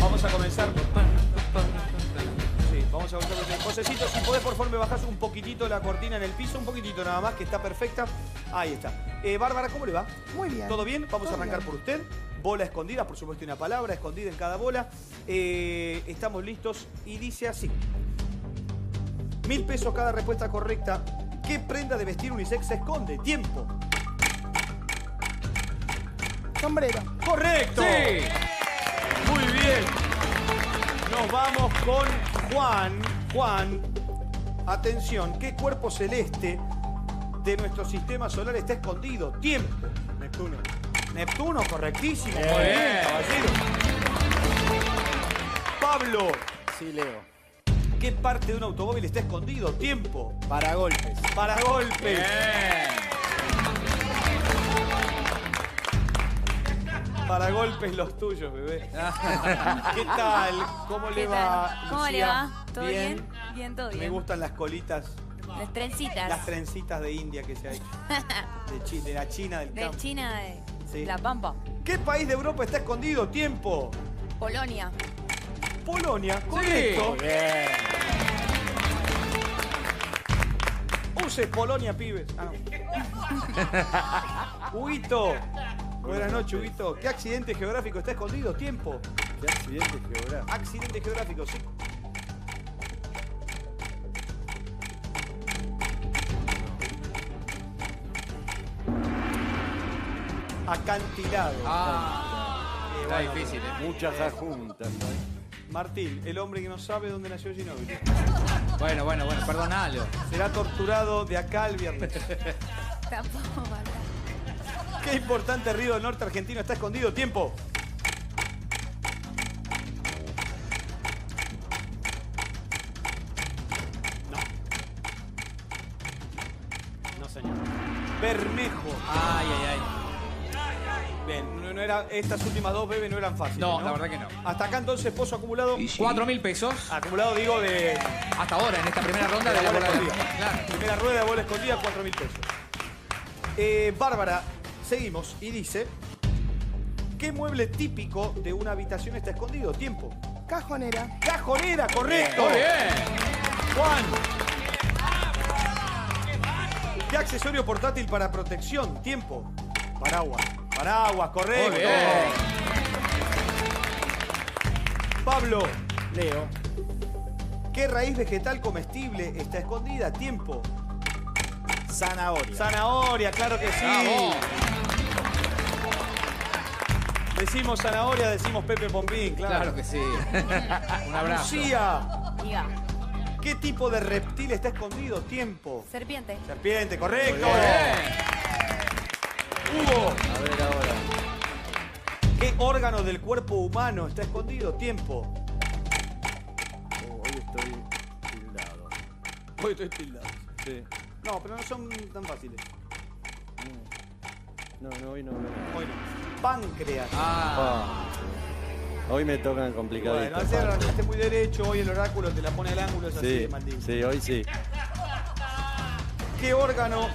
Vamos a comenzar. Sí, vamos a comenzar con el Josécito, si podés, por favor, me bajás un poquitito la cortina en el piso, un poquitito nada más, que está perfecta. Ahí está. Bárbara, ¿cómo le va? Muy bien. ¿Todo bien? Vamos a arrancar por usted. Bola escondida, por supuesto, una palabra escondida en cada bola. Estamos listos y dice así. 1000 pesos cada respuesta correcta. ¿Qué prenda de vestir unisex se esconde? Tiempo. Sombrero. ¡Correcto! Sí. Muy bien. Nos vamos con Juan. Juan, atención, ¿qué cuerpo celeste de nuestro sistema solar está escondido? Tiempo. Neptuno. Neptuno, correctísimo. Muy bien, caballero. Pablo. Sí, Leo. ¿Qué parte de un automóvil está escondido? Tiempo. Paragolpes. Paragolpes. Bien. Paragolpes los tuyos, bebé. ¿Qué tal? ¿Cómo le va, Lucía? ¿Cómo le va? ¿Todo bien? Bien, todo bien. Me gustan las colitas. Las trencitas. Las trencitas de India que se ha hecho. De la China del campo. De China de sí. La Pampa. ¿Qué país de Europa está escondido? Tiempo. Polonia. Polonia, correcto. Sí. Bien. Use Polonia, pibes. Ah, no. Huguito, buenas noches, Huguito. ¿Qué accidente geográfico está escondido? Tiempo. ¿Qué accidente geográfico? Accidente geográfico, sí. Acantilado. Ah, está bueno, difícil. Muchas adjuntas. Martín, el hombre que no sabe dónde nació Ginóbili. Bueno, perdonalo. Será torturado de acá al viernes. Tampoco, ¿verdad? Qué importante río del norte argentino está escondido. Tiempo. No. No, señor. Bermejo. Ay, ay, ay. Bien, no era, estas últimas dos, bebés, no eran fáciles. No, la verdad que no. Hasta acá entonces, pozo acumulado. 4.000 pesos. Acumulado, digo, de... Hasta ahora, en esta primera ronda de la bola escondida. Claro. Primera rueda de bola escondida, 4.000 pesos. Bárbara, seguimos. Y dice, ¿qué mueble típico de una habitación está escondido? Tiempo. Cajonera. Cajonera, correcto. Muy bien. Juan. ¿Qué accesorio portátil para protección? Tiempo. Paraguas. Paraguas, correcto. Pablo. Leo. ¿Qué raíz vegetal comestible está escondida? Tiempo. Zanahoria. Zanahoria, claro que sí. Bravo. Decimos zanahoria, decimos Pepe Pompín, claro. Claro que sí. Un abrazo. Lucía. Diga. ¿Qué tipo de reptil está escondido? Tiempo. Serpiente. Serpiente, correcto. Hugo. A ver ahora. ¿Qué órgano del cuerpo humano está escondido? Tiempo. Oh, hoy estoy tildado. Hoy estoy tildado. Sí. No, pero no son tan fáciles. No, hoy no. Hoy no. Páncreas. Ah. Hoy me tocan complicaditos. Bueno, ayer arrancaste muy derecho, hoy el oráculo te la pone al ángulo, es así, maldito. Sí, hoy sí. ¿Qué órgano?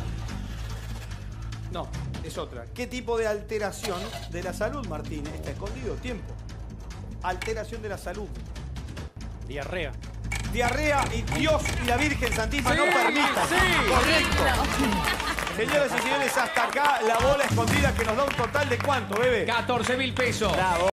No. Es otra. ¿Qué tipo de alteración de la salud, Martín? Está escondido. Tiempo. Alteración de la salud. Diarrea. Diarrea y Dios y la Virgen Santísima no permitan. Sí, correcto. Señoras y señores, hasta acá la bola escondida que nos da un total de ¿cuánto, bebé? 14.000 pesos. Bravo.